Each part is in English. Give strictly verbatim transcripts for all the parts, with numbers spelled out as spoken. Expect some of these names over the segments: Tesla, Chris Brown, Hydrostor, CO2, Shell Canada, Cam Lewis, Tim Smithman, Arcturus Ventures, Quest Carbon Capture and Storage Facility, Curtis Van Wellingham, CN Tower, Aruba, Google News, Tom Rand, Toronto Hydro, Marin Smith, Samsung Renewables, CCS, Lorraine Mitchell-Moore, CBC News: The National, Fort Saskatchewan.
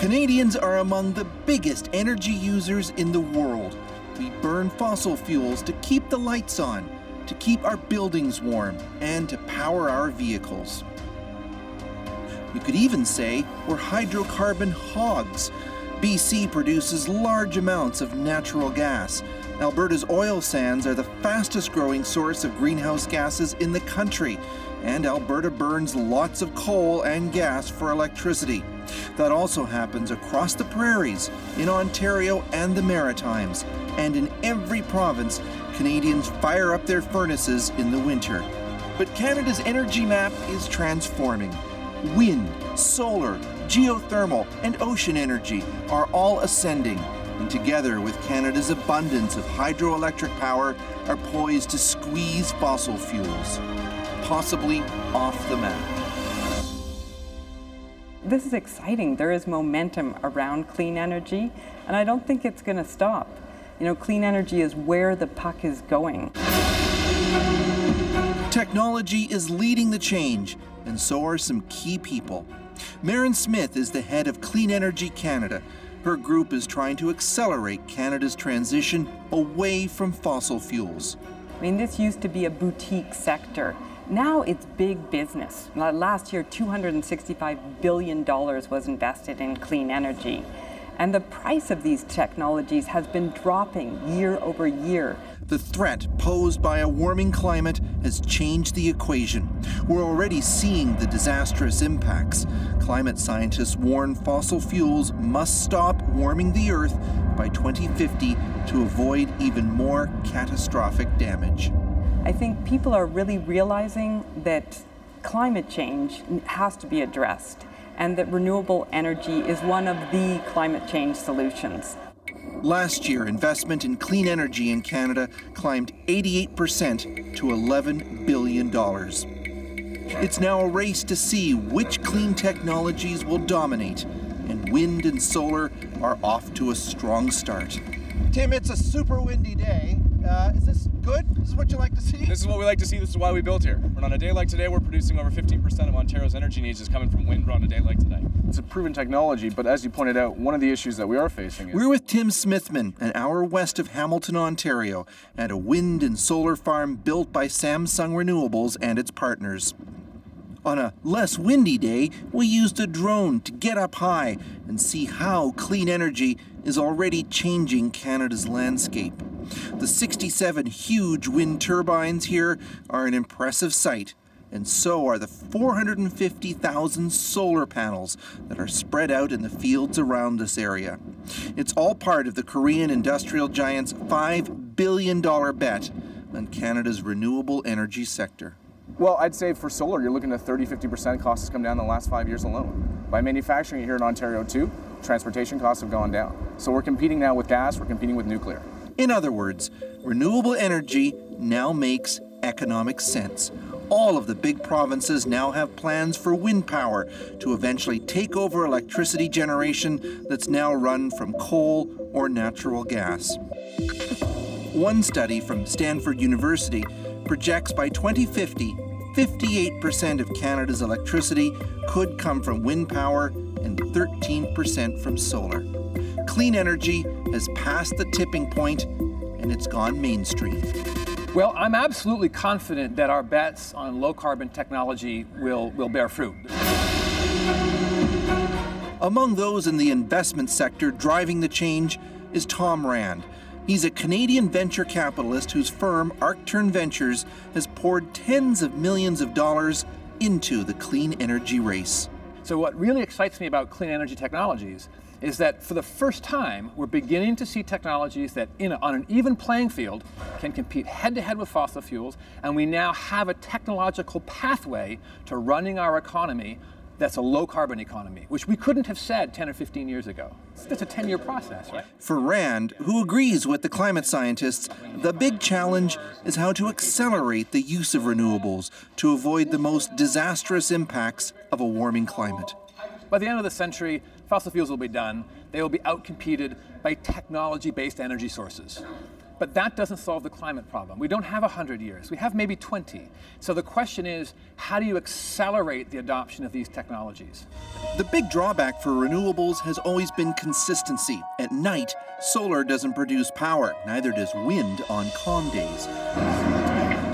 Canadians are among the biggest energy users in the world. We burn fossil fuels to keep the lights on, to keep our buildings warm, and to power our vehicles. You could even say we're hydrocarbon hogs. B C produces large amounts of natural gas. Alberta's oil sands are the fastest growing source of greenhouse gases in the country, and Alberta burns lots of coal and gas for electricity. That also happens across the prairies, in Ontario and the Maritimes, and in every province, Canadians fire up their furnaces in the winter. But Canada's energy map is transforming. Wind, solar, geothermal, and ocean energy are all ascending, and together with Canada's abundance of hydroelectric power, are poised to squeeze fossil fuels, possibly off the map. This is exciting. There is momentum around clean energy, and I don't think it's going to stop. You know, clean energy is where the puck is going. Technology is leading the change, and so are some key people. Marin Smith is the head of Clean Energy Canada. Her group is trying to accelerate Canada's transition away from fossil fuels. I mean, this used to be a boutique sector. Now it's big business. Last year, two hundred sixty-five billion dollars was invested in clean energy. And the price of these technologies has been dropping year over year. The threat posed by a warming climate has changed the equation. We're already seeing the disastrous impacts. Climate scientists warn fossil fuels must stop warming the Earth by twenty fifty to avoid even more catastrophic damage. I think people are really realizing that climate change has to be addressed and that renewable energy is one of the climate change solutions. Last year, investment in clean energy in Canada climbed eighty-eight percent to eleven billion dollars. It's now a race to see which clean technologies will dominate, and wind and solar are off to a strong start. Tim, it's a super windy day. Uh, is this good? Is this what you like to see? This is what we like to see. This is why we built here. And on a day like today, we're producing over fifteen percent of Ontario's energy needs is coming from wind on a day like today. It's a proven technology, but as you pointed out, one of the issues that we are facing is... We're with Tim Smithman, an hour west of Hamilton, Ontario, at a wind and solar farm built by Samsung Renewables and its partners. On a less windy day, we used a drone to get up high and see how clean energy is already changing Canada's landscape. The sixty-seven huge wind turbines here are an impressive sight, and so are the four hundred fifty thousand solar panels that are spread out in the fields around this area. It's all part of the Korean industrial giant's five billion dollar bet on Canada's renewable energy sector. Well, I'd say for solar, you're looking at thirty, fifty percent costs come down in the last five years alone. By manufacturing it here in Ontario too, transportation costs have gone down. So we're competing now with gas, we're competing with nuclear. In other words, renewable energy now makes economic sense. All of the big provinces now have plans for wind power to eventually take over electricity generation that's now run from coal or natural gas. One study from Stanford University projects by twenty fifty, fifty-eight percent of Canada's electricity could come from wind power and thirteen percent from solar. Clean energy has passed the tipping point, and it's gone mainstream. Well, I'm absolutely confident that our bets on low-carbon technology will, will bear fruit. Among those in the investment sector driving the change is Tom Rand. He's a Canadian venture capitalist whose firm, Arcturus Ventures, has poured tens of millions of dollars into the clean energy race. So what really excites me about clean energy technologies is that for the first time, we're beginning to see technologies that in a, on an even playing field can compete head-to-head with fossil fuels, and we now have a technological pathway to running our economy that's a low-carbon economy, which we couldn't have said ten or fifteen years ago. That's a ten-year process, right? For Rand, who agrees with the climate scientists, the big challenge is how to accelerate the use of renewables to avoid the most disastrous impacts of a warming climate. By the end of the century, fossil fuels will be done. They will be outcompeted by technology-based energy sources. But that doesn't solve the climate problem. We don't have one hundred years. We have maybe twenty. So the question is, how do you accelerate the adoption of these technologies? The big drawback for renewables has always been consistency. At night, solar doesn't produce power. Neither does wind on calm days.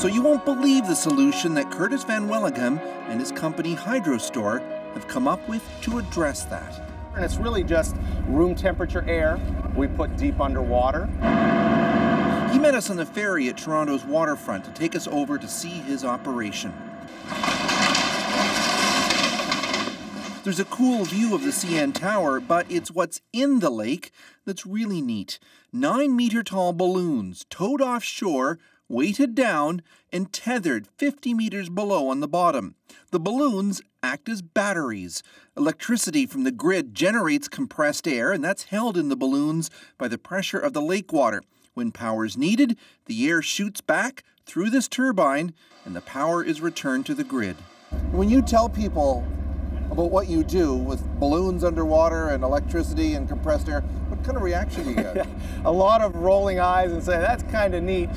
So you won't believe the solution that Curtis Van Wellingham and his company Hydrostor have come up with to address that. And it's really just room temperature air we put deep underwater. He met us on the ferry at Toronto's waterfront to take us over to see his operation. There's a cool view of the C N Tower, but it's what's in the lake that's really neat. nine meter tall balloons towed offshore, weighted down, and tethered fifty meters below on the bottom. The balloons act as batteries. Electricity from the grid generates compressed air, and that's held in the balloons by the pressure of the lake water. When power is needed, the air shoots back through this turbine and the power is returned to the grid. When you tell people about what you do with balloons underwater and electricity and compressed air, what kind of reaction do you get? A lot of rolling eyes and saying, that's kind of neat.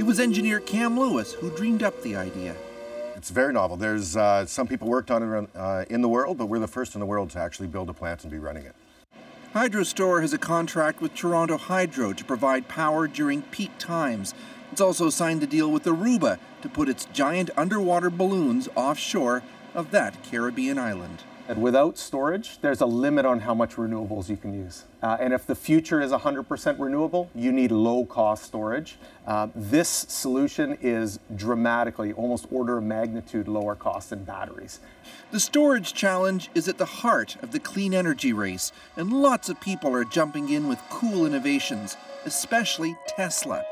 It was engineer Cam Lewis who dreamed up the idea. It's very novel. There's uh, some people worked on it uh, in the world, but we're the first in the world to actually build a plant and be running it. Hydrostor has a contract with Toronto Hydro to provide power during peak times. It's also signed a deal with Aruba to put its giant underwater balloons offshore of that Caribbean island. And without storage, there's a limit on how much renewables you can use. Uh, and if the future is one hundred percent renewable, you need low-cost storage. Uh, this solution is dramatically, almost order of magnitude, lower cost than batteries. The storage challenge is at the heart of the clean energy race, and lots of people are jumping in with cool innovations, especially Tesla.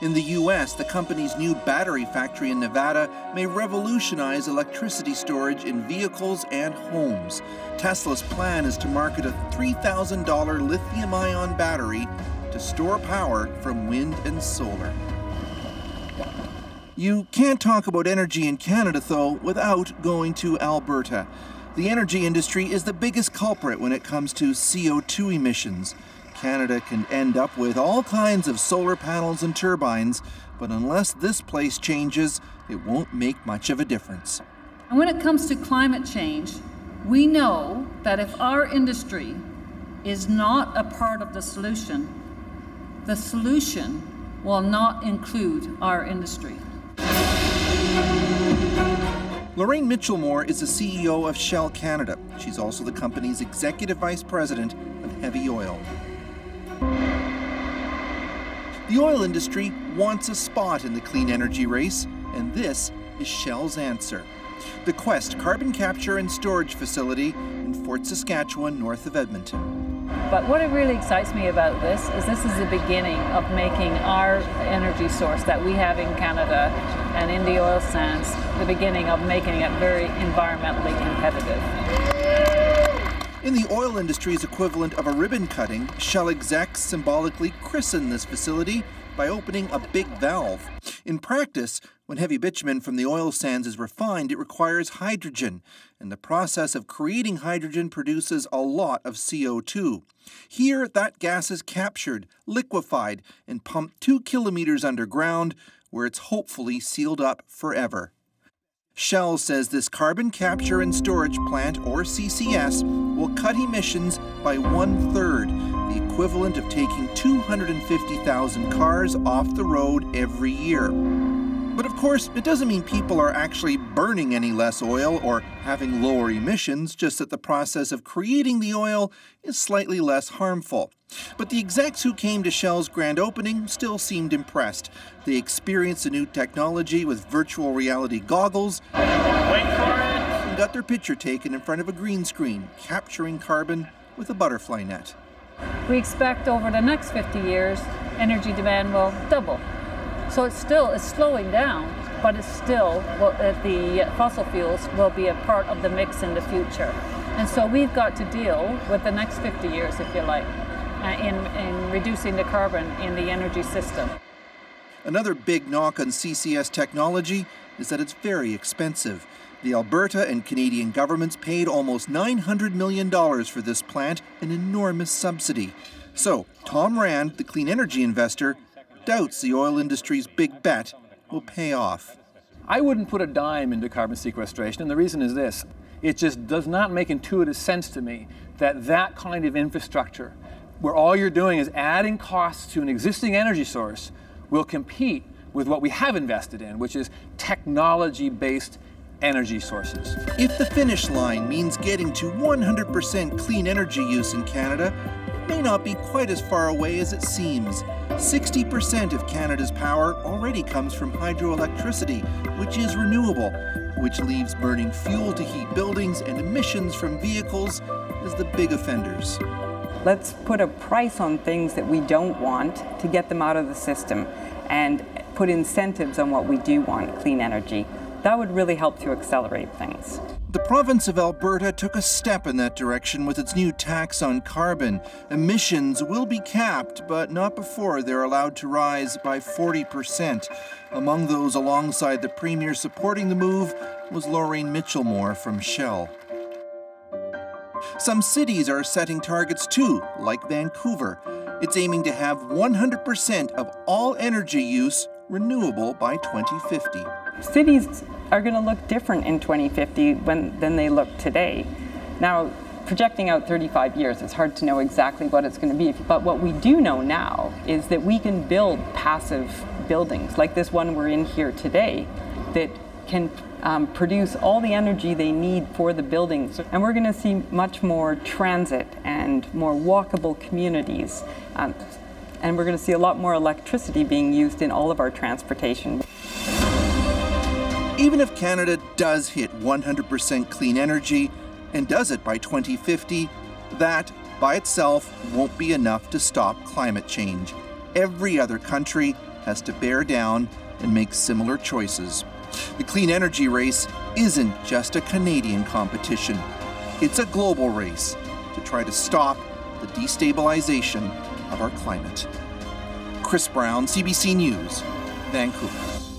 In the U S, the company's new battery factory in Nevada may revolutionize electricity storage in vehicles and homes. Tesla's plan is to market a three thousand dollar lithium-ion battery to store power from wind and solar. You can't talk about energy in Canada, though, without going to Alberta. The energy industry is the biggest culprit when it comes to C O two emissions. Canada can end up with all kinds of solar panels and turbines, but unless this place changes, it won't make much of a difference. And when it comes to climate change, we know that if our industry is not a part of the solution, the solution will not include our industry. Lorraine Mitchell-Moore is the C E O of Shell Canada. She's also the company's executive vice president of heavy oil. The oil industry wants a spot in the clean energy race, and this is Shell's answer. The Quest Carbon Capture and Storage Facility in Fort Saskatchewan, north of Edmonton. But what really excites me about this is this is the beginning of making our energy source that we have in Canada and in the oil sands, the beginning of making it very environmentally competitive. In the oil industry's equivalent of a ribbon cutting, Shell execs symbolically christen this facility by opening a big valve. In practice, when heavy bitumen from the oil sands is refined, it requires hydrogen, and the process of creating hydrogen produces a lot of C O two. Here, that gas is captured, liquefied, and pumped two kilometers underground, where it's hopefully sealed up forever. Shell says this carbon capture and storage plant, or C C S, will cut emissions by one-third, the equivalent of taking two hundred fifty thousand cars off the road every year. But of course, it doesn't mean people are actually burning any less oil or having lower emissions, just that the process of creating the oil is slightly less harmful. But the execs who came to Shell's grand opening still seemed impressed. They experienced the new technology with virtual reality goggles. Wait for it. And got their picture taken in front of a green screen, capturing carbon with a butterfly net. We expect over the next fifty years, energy demand will double. So it's still it's slowing down, but it's still well, the fossil fuels will be a part of the mix in the future. And so we've got to deal with the next fifty years, if you like, uh, in, in reducing the carbon in the energy system. Another big knock on C C S technology is that it's very expensive. The Alberta and Canadian governments paid almost nine hundred million dollars for this plant, an enormous subsidy. So Tom Rand, the clean energy investor, doubts the oil industry's big bet will pay off. I wouldn't put a dime into carbon sequestration, and the reason is this. It just does not make intuitive sense to me that that kind of infrastructure, where all you're doing is adding costs to an existing energy source, will compete with what we have invested in, which is technology-based energy sources. If the finish line means getting to one hundred percent clean energy use in Canada, it may not be quite as far away as it seems. sixty percent of Canada's power already comes from hydroelectricity, which is renewable, which leaves burning fuel to heat buildings and emissions from vehicles as the big offenders. Let's put a price on things that we don't want to get them out of the system and put incentives on what we do want, clean energy. That would really help to accelerate things. The province of Alberta took a step in that direction with its new tax on carbon. Emissions will be capped, but not before they're allowed to rise by forty percent. Among those alongside the premier supporting the move was Lorraine Mitchell-Moore from Shell. Some cities are setting targets too, like Vancouver. It's aiming to have one hundred percent of all energy use renewable by twenty fifty. Cities are going to look different in twenty fifty when, than they look today. Now, projecting out thirty-five years, it's hard to know exactly what it's going to be. But what we do know now is that we can build passive buildings, like this one we're in here today, that can um, produce all the energy they need for the buildings. And we're going to see much more transit and more walkable communities. Um, and we're going to see a lot more electricity being used in all of our transportation. Even if Canada does hit one hundred percent clean energy, and does it by twenty fifty, that by itself won't be enough to stop climate change. Every other country has to bear down and make similar choices. The clean energy race isn't just a Canadian competition. It's a global race to try to stop the destabilization of our climate. Chris Brown, C B C News, Vancouver.